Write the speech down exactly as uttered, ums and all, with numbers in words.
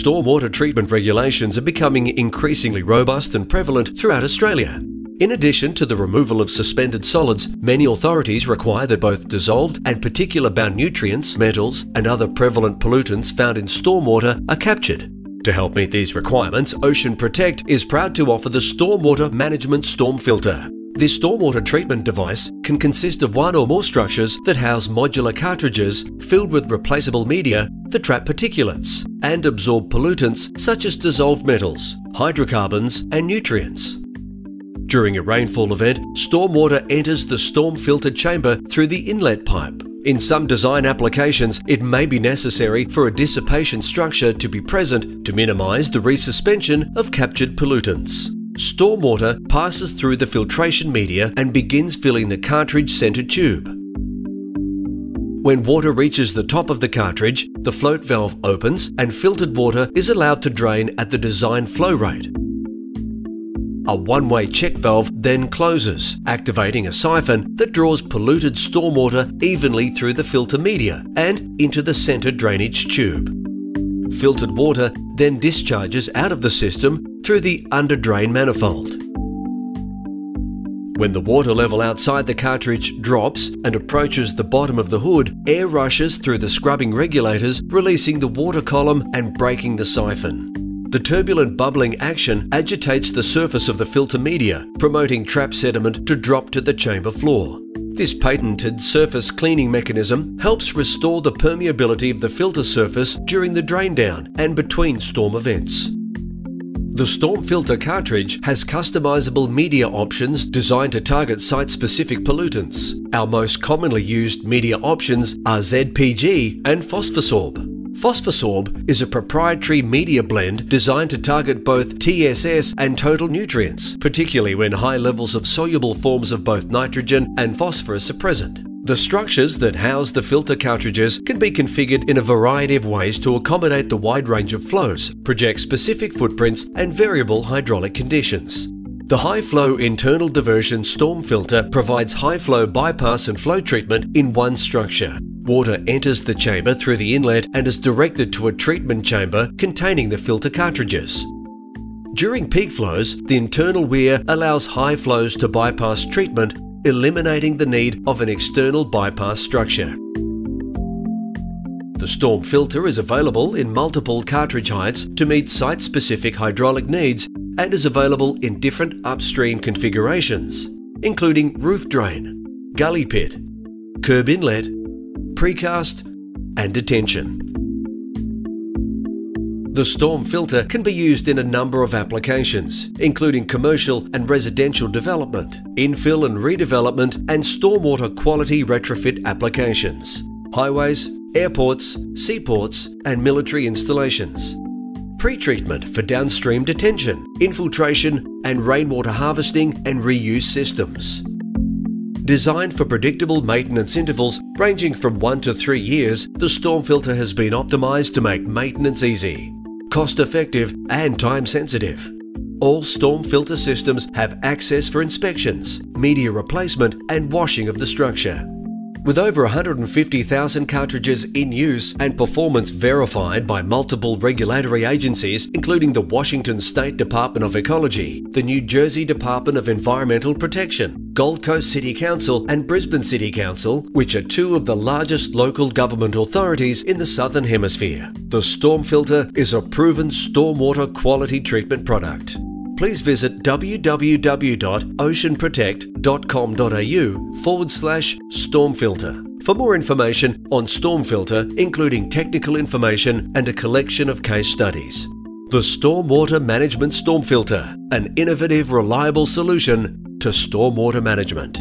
stormwater treatment regulations are becoming increasingly robust and prevalent throughout Australia. In addition to the removal of suspended solids, many authorities require that both dissolved and particulate-bound nutrients, metals, and other prevalent pollutants found in stormwater are captured. To help meet these requirements, Ocean Protect is proud to offer the Stormwater Management StormFilter. This stormwater treatment device can consist of one or more structures that house modular cartridges filled with replaceable media that trap particulates and absorb pollutants such as dissolved metals, hydrocarbons, and nutrients. During a rainfall event, stormwater enters the storm-filtered chamber through the inlet pipe. In some design applications, it may be necessary for a dissipation structure to be present to minimise the resuspension of captured pollutants. Stormwater passes through the filtration media and begins filling the cartridge-centre tube. When water reaches the top of the cartridge, the float valve opens and filtered water is allowed to drain at the design flow rate. A one-way check valve then closes, activating a siphon that draws polluted stormwater evenly through the filter media and into the centre drainage tube. Filtered water then discharges out of the system through the under-drain manifold. When the water level outside the cartridge drops and approaches the bottom of the hood, air rushes through the scrubbing regulators, releasing the water column and breaking the siphon. The turbulent bubbling action agitates the surface of the filter media, promoting trapped sediment to drop to the chamber floor. This patented surface cleaning mechanism helps restore the permeability of the filter surface during the drain down and between storm events. The StormFilter cartridge has customizable media options designed to target site-specific pollutants. Our most commonly used media options are Z P G and Phosphosorb. Phosphosorb is a proprietary media blend designed to target both T S S and total nutrients, particularly when high levels of soluble forms of both nitrogen and phosphorus are present. The structures that house the filter cartridges can be configured in a variety of ways to accommodate the wide range of flows, project specific footprints and variable hydraulic conditions. The high-flow internal diversion StormFilter provides high-flow bypass and flow treatment in one structure. Water enters the chamber through the inlet and is directed to a treatment chamber containing the filter cartridges. During peak flows, the internal weir allows high flows to bypass treatment, eliminating the need of an external bypass structure. The StormFilter is available in multiple cartridge heights to meet site-specific hydraulic needs and is available in different upstream configurations, including roof drain, gully pit, curb inlet, precast, and detention. The StormFilter can be used in a number of applications, including commercial and residential development, infill and redevelopment, and stormwater quality retrofit applications, highways, airports, seaports, and military installations, pre-treatment for downstream detention, infiltration, and rainwater harvesting and reuse systems. Designed for predictable maintenance intervals ranging from one to three years, the StormFilter has been optimised to make maintenance easy, cost-effective and time-sensitive. All StormFilter systems have access for inspections, media replacement and washing of the structure. With over one hundred fifty thousand cartridges in use and performance verified by multiple regulatory agencies including the Washington State Department of Ecology, the New Jersey Department of Environmental Protection, Gold Coast City Council and Brisbane City Council, which are two of the largest local government authorities in the Southern Hemisphere. The StormFilter is a proven stormwater quality treatment product. Please visit www.oceanprotect.com.au forward slash StormFilter for more information on StormFilter, including technical information and a collection of case studies. The Stormwater Management StormFilter, an innovative, reliable solution to stormwater management.